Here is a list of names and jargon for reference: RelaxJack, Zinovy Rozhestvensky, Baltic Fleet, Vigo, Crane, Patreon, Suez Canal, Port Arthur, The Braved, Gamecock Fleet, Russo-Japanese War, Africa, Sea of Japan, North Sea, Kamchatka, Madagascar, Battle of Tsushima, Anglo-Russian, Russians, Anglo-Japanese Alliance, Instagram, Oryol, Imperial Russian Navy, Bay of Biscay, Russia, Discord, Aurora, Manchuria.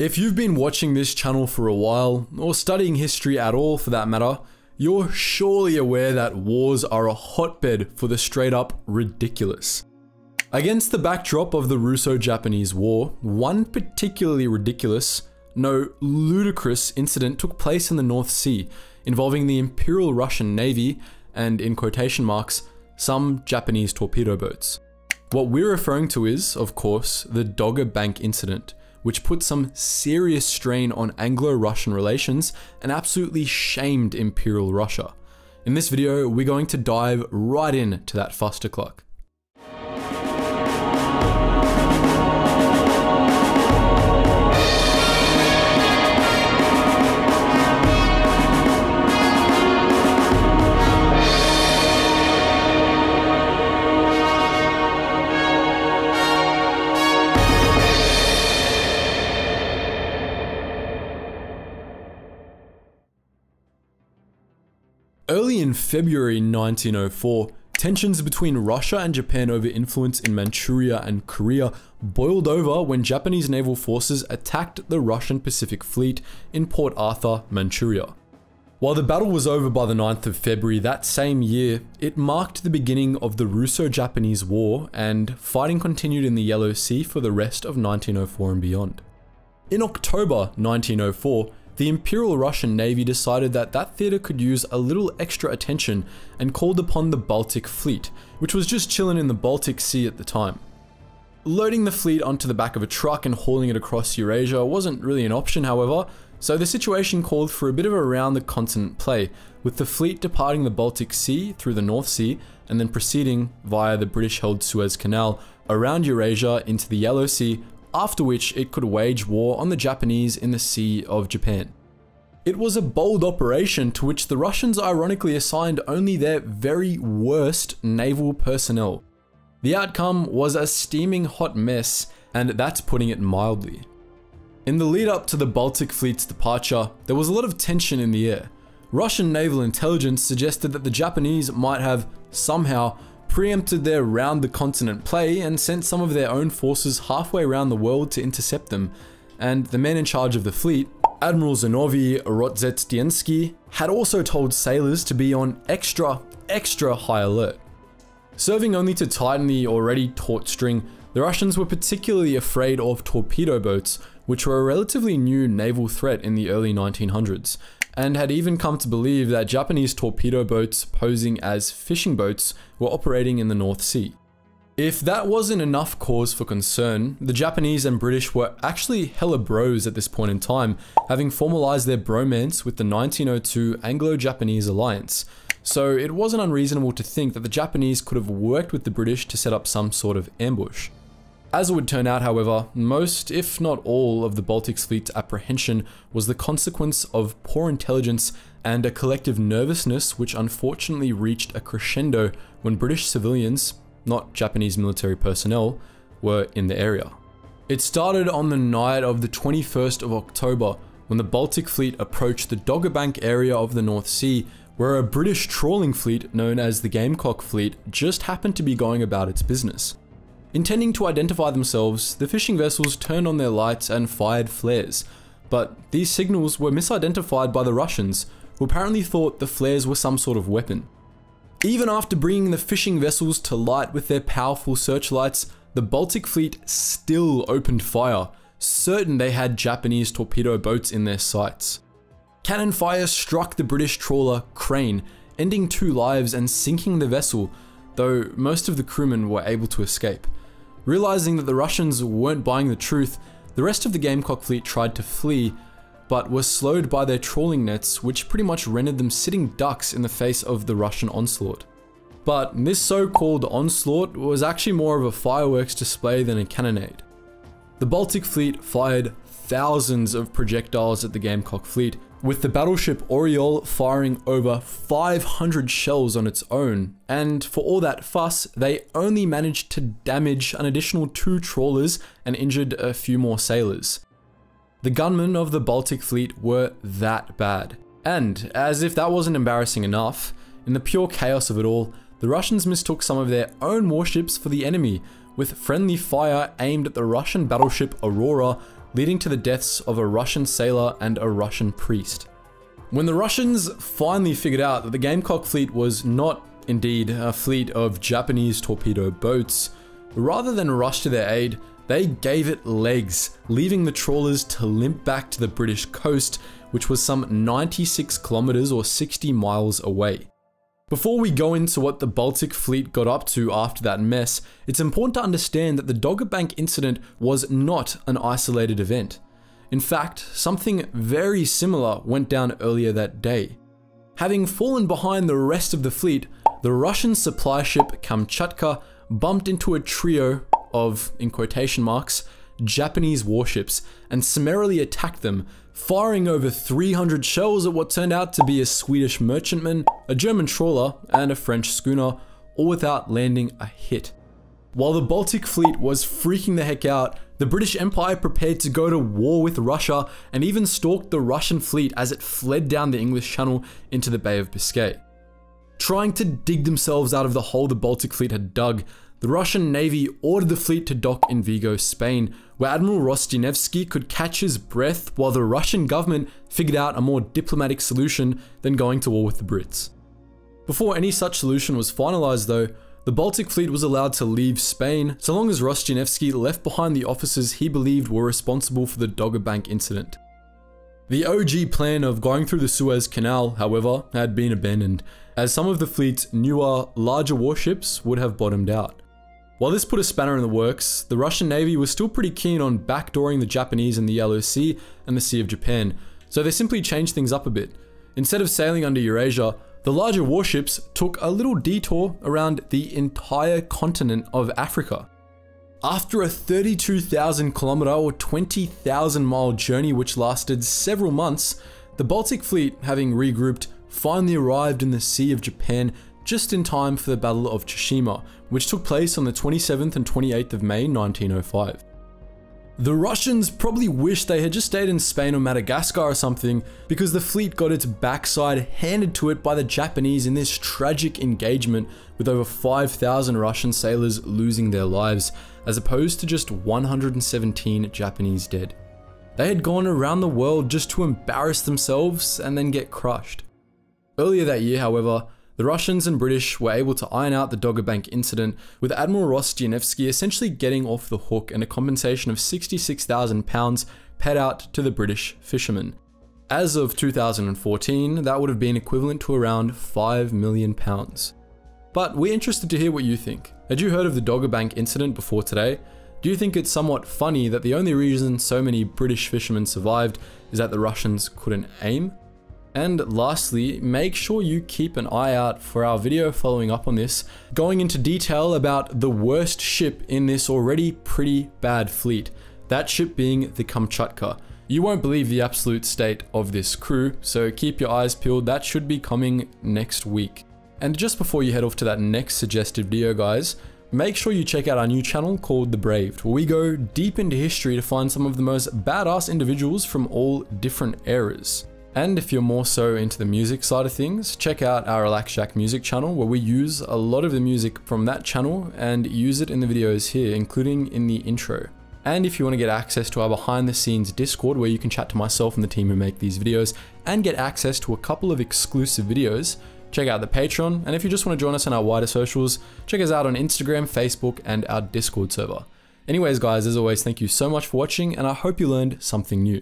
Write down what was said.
If you've been watching this channel for a while, or studying history at all for that matter, you're surely aware that wars are a hotbed for the straight up ridiculous. Against the backdrop of the Russo-Japanese War, one particularly ridiculous, no, ludicrous incident took place in the North Sea, involving the Imperial Russian Navy and, in quotation marks, some Japanese torpedo boats. What we're referring to is, of course, the Dogger Bank incident, which put some serious strain on Anglo-Russian relations and absolutely shamed Imperial Russia. In this video, we're going to dive right in to that fustercluck. Early in February 1904, tensions between Russia and Japan over influence in Manchuria and Korea boiled over when Japanese naval forces attacked the Russian Pacific Fleet in Port Arthur, Manchuria. While the battle was over by the 9th of February that same year, it marked the beginning of the Russo-Japanese War, and fighting continued in the Yellow Sea for the rest of 1904 and beyond. In October 1904, the Imperial Russian Navy decided that theatre could use a little extra attention and called upon the Baltic Fleet, which was just chilling in the Baltic Sea at the time. Loading the fleet onto the back of a truck and hauling it across Eurasia wasn't really an option, however, so the situation called for a bit of a round-the-continent play, with the fleet departing the Baltic Sea through the North Sea and then proceeding via the British-held Suez Canal around Eurasia into the Yellow Sea, after which it could wage war on the Japanese in the Sea of Japan. It was a bold operation to which the Russians ironically assigned only their very worst naval personnel. The outcome was a steaming hot mess, and that's putting it mildly. In the lead up to the Baltic Fleet's departure, there was a lot of tension in the air. Russian naval intelligence suggested that the Japanese might have, somehow, preempted their round-the-continent play and sent some of their own forces halfway around the world to intercept them, and the man in charge of the fleet, Admiral Zinovy Rozhestvensky, had also told sailors to be on extra high alert. Serving only to tighten the already taut string, the Russians were particularly afraid of torpedo boats, which were a relatively new naval threat in the early 1900s, and had even come to believe that Japanese torpedo boats posing as fishing boats were operating in the North Sea. If that wasn't enough cause for concern, the Japanese and British were actually hella bros at this point in time, having formalized their bromance with the 1902 Anglo-Japanese Alliance, so it wasn't unreasonable to think that the Japanese could have worked with the British to set up some sort of ambush. As it would turn out, however, most, if not all, of the Baltic Fleet's apprehension was the consequence of poor intelligence and a collective nervousness which unfortunately reached a crescendo when British civilians, not Japanese military personnel, were in the area. It started on the night of the 21st of October when the Baltic Fleet approached the Dogger Bank area of the North Sea, where a British trawling fleet known as the Gamecock Fleet just happened to be going about its business. Intending to identify themselves, the fishing vessels turned on their lights and fired flares, but these signals were misidentified by the Russians, who apparently thought the flares were some sort of weapon. Even after bringing the fishing vessels to light with their powerful searchlights, the Baltic Fleet still opened fire, certain they had Japanese torpedo boats in their sights. Cannon fire struck the British trawler Crane, ending 2 lives and sinking the vessel, though most of the crewmen were able to escape. Realizing that the Russians weren't buying the truth, the rest of the Gamecock Fleet tried to flee, but were slowed by their trawling nets, which pretty much rendered them sitting ducks in the face of the Russian onslaught. But this so-called onslaught was actually more of a fireworks display than a cannonade. The Baltic Fleet fired thousands of projectiles at the Gamecock Fleet, with the battleship Oryol firing over 500 shells on its own, and for all that fuss, they only managed to damage an additional 2 trawlers and injured a few more sailors. The gunmen of the Baltic Fleet were that bad. And, as if that wasn't embarrassing enough, in the pure chaos of it all, the Russians mistook some of their own warships for the enemy, with friendly fire aimed at the Russian battleship Aurora, leading to the deaths of a Russian sailor and a Russian priest. When the Russians finally figured out that the Gamecock Fleet was not indeed a fleet of Japanese torpedo boats, rather than rush to their aid, they gave it legs, leaving the trawlers to limp back to the British coast, which was some 96 kilometers or 60 miles away. Before we go into what the Baltic Fleet got up to after that mess, it's important to understand that the Dogger Bank incident was not an isolated event. In fact, something very similar went down earlier that day. Having fallen behind the rest of the fleet, the Russian supply ship Kamchatka bumped into a trio of, in quotation marks, Japanese warships and summarily attacked them, firing over 300 shells at what turned out to be a Swedish merchantman, a German trawler, and a French schooner, all without landing a hit. While the Baltic Fleet was freaking the heck out, the British Empire prepared to go to war with Russia and even stalked the Russian fleet as it fled down the English Channel into the Bay of Biscay. Trying to dig themselves out of the hole the Baltic Fleet had dug, the Russian Navy ordered the fleet to dock in Vigo, Spain, where Admiral Rozhestvensky could catch his breath while the Russian government figured out a more diplomatic solution than going to war with the Brits. Before any such solution was finalized though, the Baltic Fleet was allowed to leave Spain so long as Rozhestvensky left behind the officers he believed were responsible for the Dogger Bank incident. The OG plan of going through the Suez Canal, however, had been abandoned, as some of the fleet's newer, larger warships would have bottomed out. While this put a spanner in the works, the Russian Navy was still pretty keen on backdooring the Japanese in the Yellow Sea and the Sea of Japan, so they simply changed things up a bit. Instead of sailing under Eurasia, the larger warships took a little detour around the entire continent of Africa. After a 32,000 kilometer or 20,000 mile journey which lasted several months, the Baltic Fleet, having regrouped, finally arrived in the Sea of Japan just in time for the Battle of Tsushima, which took place on the 27th and 28th of May 1905. The Russians probably wished they had just stayed in Spain or Madagascar or something, because the fleet got its backside handed to it by the Japanese in this tragic engagement, with over 5,000 Russian sailors losing their lives, as opposed to just 117 Japanese dead. They had gone around the world just to embarrass themselves and then get crushed. Earlier that year, however, the Russians and British were able to iron out the Dogger Bank incident, with Admiral Rozhestvensky essentially getting off the hook and a compensation of £66,000 paid out to the British fishermen. As of 2014, that would have been equivalent to around £5 million. But we're interested to hear what you think. Had you heard of the Dogger Bank incident before today? Do you think it's somewhat funny that the only reason so many British fishermen survived is that the Russians couldn't aim? And lastly, make sure you keep an eye out for our video following up on this, going into detail about the worst ship in this already pretty bad fleet, that ship being the Kamchatka. You won't believe the absolute state of this crew, so keep your eyes peeled, that should be coming next week. And just before you head off to that next suggested video guys, make sure you check out our new channel called The Braved, where we go deep into history to find some of the most badass individuals from all different eras. And if you're more so into the music side of things, check out our RelaxJack music channel, where we use a lot of the music from that channel and use it in the videos here, including in the intro. And if you want to get access to our behind the scenes Discord, where you can chat to myself and the team who make these videos and get access to a couple of exclusive videos, check out the Patreon. And if you just want to join us on our wider socials, check us out on Instagram, Facebook, and our Discord server. Anyways guys, as always, thank you so much for watching and I hope you learned something new.